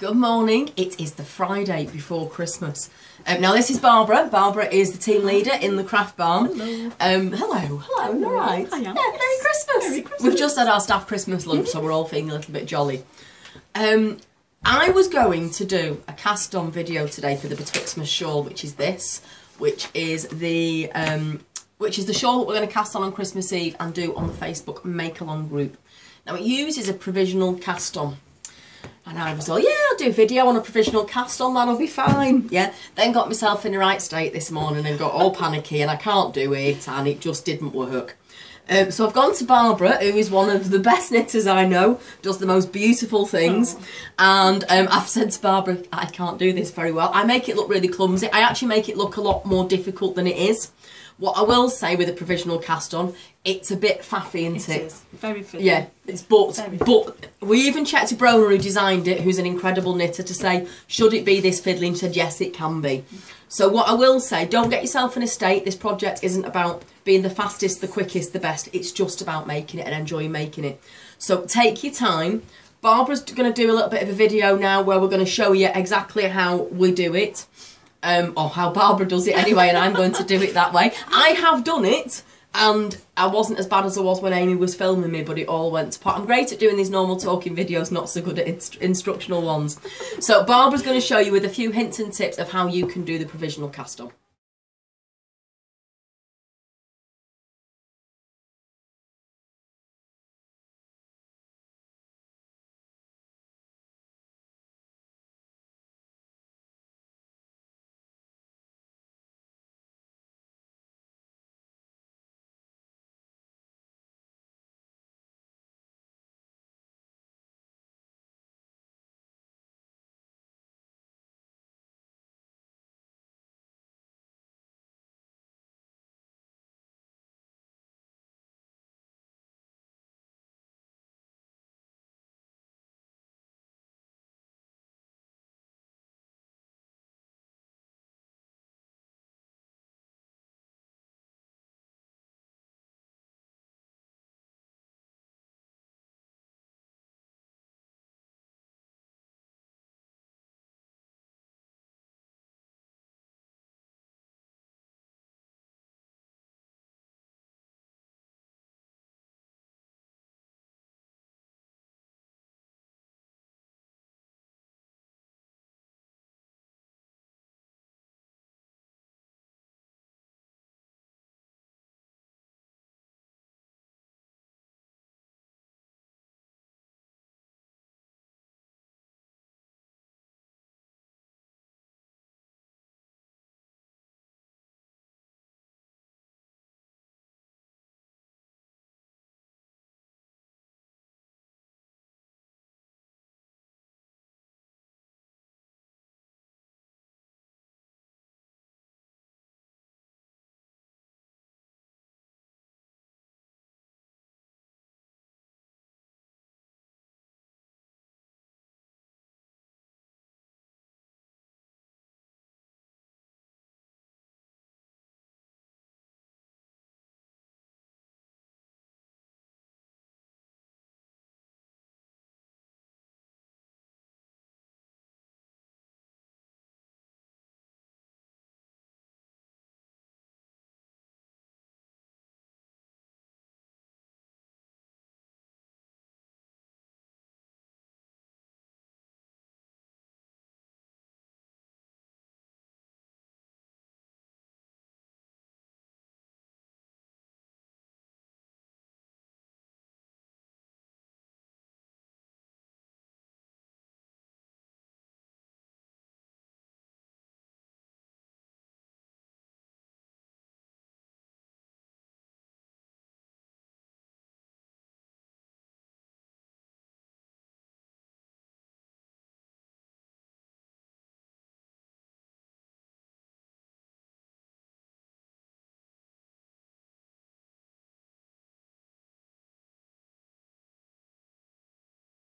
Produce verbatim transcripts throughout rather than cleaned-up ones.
Good morning. It is the Friday before Christmas. Um, now this is Barbara. Barbara is the team leader in the craft barn. Hello. Um, hello. Hello. All right. I am. Yeah, Merry Christmas. Merry Christmas. We've just had our staff Christmas lunch, so we're all feeling a little bit jolly. Um, I was going to do a cast-on video today for the Betwixtmas shawl, which is this, which is the um, which is the shawl that we're going to cast on on Christmas Eve and do on the Facebook make-along group. Now it uses a provisional cast-on. And I was like, yeah, I'll do a video on a provisional cast on, that'll be fine. Yeah, then got myself in the right state this morning and got all panicky and I can't do it and it just didn't work. Um, so I've gone to Barbara, who is one of the best knitters I know, does the most beautiful things. Aww. And um, I've said to Barbara, I can't do this very well. I make it look really clumsy. I actually make it look a lot more difficult than it is. What I will say with a provisional cast on, it's a bit faffy, isn't it? It is. Very fiddly. Yeah, it's but, very but we even checked with Bronwyn, who designed it, who's an incredible knitter, to say, should it be this fiddly? And she said, yes, it can be. So what I will say, don't get yourself in a state. This project isn't about being the fastest, the quickest, the best. It's just about making it and enjoying making it. So take your time. Barbara's going to do a little bit of a video now where we're going to show you exactly how we do it. Um, or how Barbara does it anyway, and I'm going to do it that way. I have done it, and I wasn't as bad as I was when Amy was filming me, but it all went to pot. I'm great at doing these normal talking videos, not so good at inst instructional ones. So Barbara's going to show you with a few hints and tips of how you can do the provisional cast on.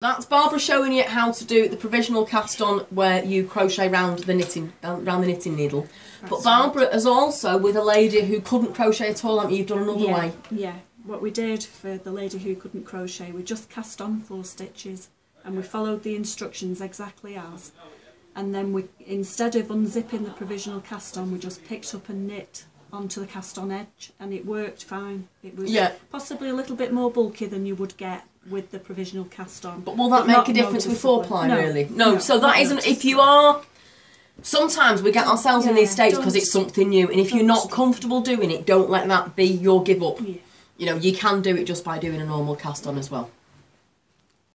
That's Barbara showing you how to do the provisional cast on where you crochet round the knitting round the knitting needle. That's but Barbara right. has also with a lady who couldn't crochet at all, haven't you? You've done another yeah, way. Yeah, what we did for the lady who couldn't crochet, we just cast on four stitches. and we followed the instructions exactly as, and then we, instead of unzipping the provisional cast on, we just picked up and knit onto the cast on edge, and it worked fine. It was yeah. possibly a little bit more bulky than you would get with the provisional cast on. But will that but make a difference with four ply no, really? No, no, so that isn't, if you are, sometimes we get ourselves yeah, in these stages because it's something new, and if you're not comfortable doing it, don't let that be your give up. Yeah. You know, you can do it just by doing a normal cast on as well.